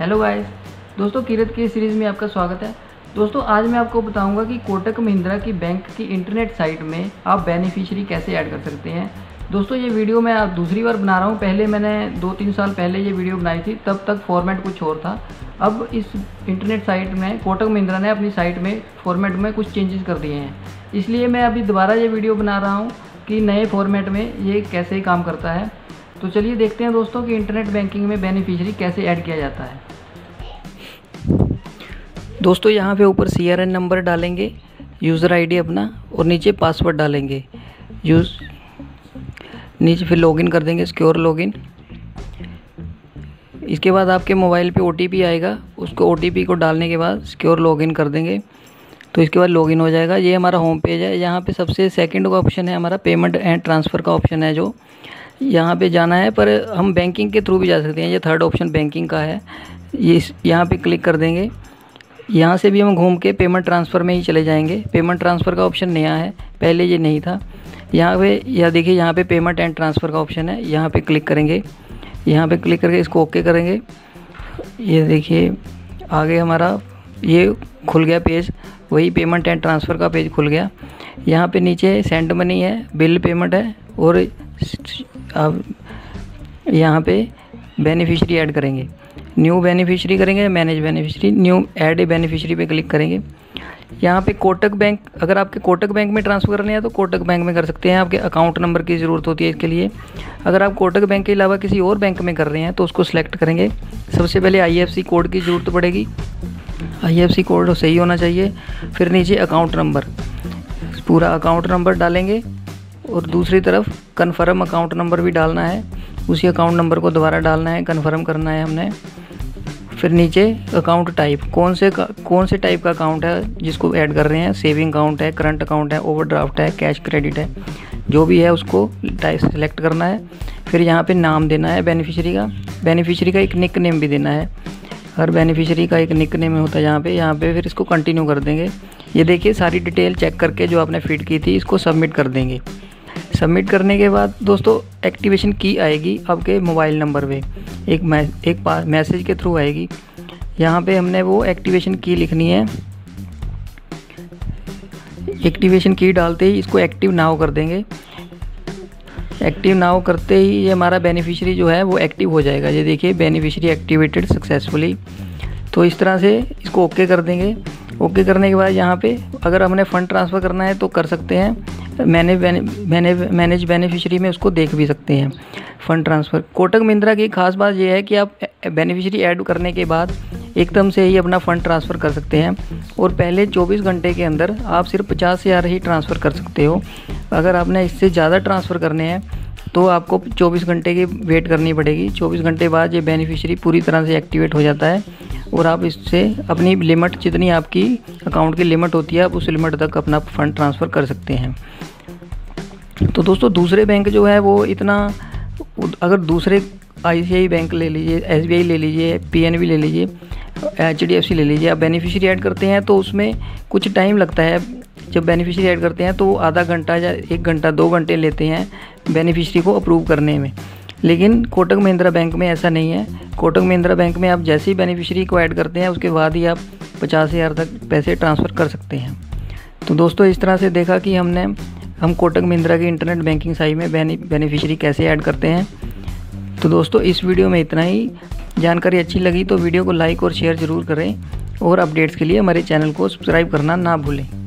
Hello guys, दोस्तों किरत की series में आपका स्वागत है। दोस्तों आज मैं आपको बताऊंगा कि कोटक महिंद्रा की बैंक की इंटरनेट साइट में आप बेनिफिशियरी कैसे ऐड कर सकते हैं। दोस्तों ये वीडियो मैं आप दूसरी बार बना रहा हूं, पहले मैंने 2-3 साल पहले ये वीडियो बनाई थी, तब तक फॉर्मेट कुछ और था। अब इस इंटरनेट साइट में कोटक महिंद्रा ने अपनी साइट में फॉर्मेट में कुछ चेंजेस कर दिए हैं, इसलिए मैं अभी दोबारा ये वीडियो बना रहा हूँ कि नए फॉर्मेट में ये कैसे काम करता है। तो चलिए देखते हैं दोस्तों कि इंटरनेट बैंकिंग में बेनिफिशियरी कैसे ऐड किया जाता है। दोस्तों यहाँ पे ऊपर CRN नंबर डालेंगे, यूज़र आईडी अपना, और नीचे पासवर्ड डालेंगे, नीचे फिर लॉगिन कर देंगे, सिक्योर लॉगिन। इसके बाद आपके मोबाइल पे OTP आएगा, उसको OTP को डालने के बाद सिक्योर लॉगिन कर देंगे, तो इसके बाद लॉगिन हो जाएगा। ये हमारा होम पेज है। यहाँ पे सबसे सेकंड का ऑप्शन है हमारा पेमेंट एंड ट्रांसफ़र का ऑप्शन है, जो यहाँ पे जाना है, पर हम बैंकिंग के थ्रू भी जा सकते हैं। ये थर्ड ऑप्शन बैंकिंग का है, ये यहाँ पे क्लिक कर देंगे। यहाँ से भी हम घूम के पेमेंट ट्रांसफ़र में ही चले जाएंगे। पेमेंट ट्रांसफ़र का ऑप्शन नया है, पहले ये नहीं था। यहाँ पे यह देखिए, यहाँ पे पेमेंट एंड ट्रांसफ़र का ऑप्शन है, यहाँ पे क्लिक करेंगे। यहाँ पे क्लिक करके इसको ओके करेंगे। ये देखिए आगे हमारा ये खुल गया पेज, वही पेमेंट एंड ट्रांसफ़र का पेज खुल गया। यहाँ पे नीचे सेंड मनी है, बिल पेमेंट है, और अब यहाँ पे बेनिफिशियरी ऐड करेंगे। न्यू बेनिफिशियरी करेंगे, manage beneficiary, new add a beneficiary पे क्लिक करेंगे। यहाँ पे कोटक बैंक, अगर आपके कोटक बैंक में ट्रांसफ़र करने हैं तो कोटक बैंक में कर सकते हैं, आपके अकाउंट नंबर की ज़रूरत होती है इसके लिए। अगर आप कोटक बैंक के अलावा किसी और बैंक में कर रहे हैं तो उसको सिलेक्ट करेंगे। सबसे पहले IFSC कोड की ज़रूरत पड़ेगी, IFSC कोड सही होना चाहिए। फिर नीचे अकाउंट नंबर, पूरा अकाउंट नंबर डालेंगे, और दूसरी तरफ कन्फर्म अकाउंट नंबर भी डालना है, उसी अकाउंट नंबर को दोबारा डालना है, कन्फर्म करना है हमने। फिर नीचे अकाउंट टाइप, कौन से टाइप का अकाउंट है जिसको ऐड कर रहे हैं, सेविंग अकाउंट है, करंट अकाउंट है, ओवरड्राफ्ट है, कैश क्रेडिट है, जो भी है उसको टाइप सेलेक्ट करना है। फिर यहाँ पे नाम देना है बेनिफिशियरी का, एक निक नेम भी देना है, हर बेनिफिशियरी का एक निक नेम होता है यहाँ पे। फिर इसको कंटिन्यू कर देंगे। ये देखिए सारी डिटेल चेक करके जो आपने फीड की थी इसको सबमिट कर देंगे। सबमिट करने के बाद दोस्तों एक्टिवेशन की आएगी आपके मोबाइल नंबर पे, एक मैसेज के थ्रू आएगी। यहाँ पे हमने वो एक्टिवेशन की लिखनी है। एक्टिवेशन की डालते ही इसको एक्टिव नाउ कर देंगे। एक्टिव नाउ करते ही ये हमारा बेनिफिशियरी जो है वो एक्टिव हो जाएगा। ये देखिए बेनिफिशियरी एक्टिवेटेड सक्सेसफुली। तो इस तरह से इसको ओके कर देंगे। ओके करने के बाद यहाँ पे अगर हमने फ़ंड ट्रांसफ़र करना है तो कर सकते हैं, मैनेज बेनिफिशियरी में उसको देख भी सकते हैं फ़ंड ट्रांसफ़र। कोटक महिंद्रा की ख़ास बात यह है कि आप बेनिफिशियरी ऐड करने के बाद एकदम से ही अपना फ़ंड ट्रांसफ़र कर सकते हैं, और पहले 24 घंटे के अंदर आप सिर्फ 50,000 ही ट्रांसफ़र कर सकते हो। अगर आपने इससे ज़्यादा ट्रांसफ़र करने हैं तो आपको 24 घंटे की वेट करनी पड़ेगी। 24 घंटे बाद ये बेनिफिशियरी पूरी तरह से एक्टिवेट हो जाता है, और आप इससे अपनी लिमिट, जितनी आपकी अकाउंट की लिमिट होती है, आप उस लिमिट तक अपना फ़ंड ट्रांसफ़र कर सकते हैं। तो दोस्तों दूसरे बैंक जो है वो इतना, अगर दूसरे ICICI बैंक ले लीजिए, SBI ले लीजिए, PNB ले लीजिए, HDFC ले लीजिए, आप बेनिफिशियरी ऐड करते हैं तो उसमें कुछ टाइम लगता है। जब बेनिफिशियरी ऐड करते हैं तो आधा घंटा या 1 घंटा 2 घंटे लेते हैं बेनिफिशियरी को अप्रूव करने में, लेकिन कोटक महिंद्रा बैंक में ऐसा नहीं है। कोटक महिंद्रा बैंक में आप जैसे ही बेनिफिशियरी को ऐड करते हैं उसके बाद ही आप 50,000 तक पैसे ट्रांसफ़र कर सकते हैं। तो दोस्तों इस तरह से देखा कि हम कोटक महिंद्रा की इंटरनेट बैंकिंग साइट में बेनिफिशियरी कैसे ऐड करते हैं। तो दोस्तों इस वीडियो में इतना ही। जानकारी अच्छी लगी तो वीडियो को लाइक और शेयर ज़रूर करें, और अपडेट्स के लिए हमारे चैनल को सब्सक्राइब करना ना भूलें।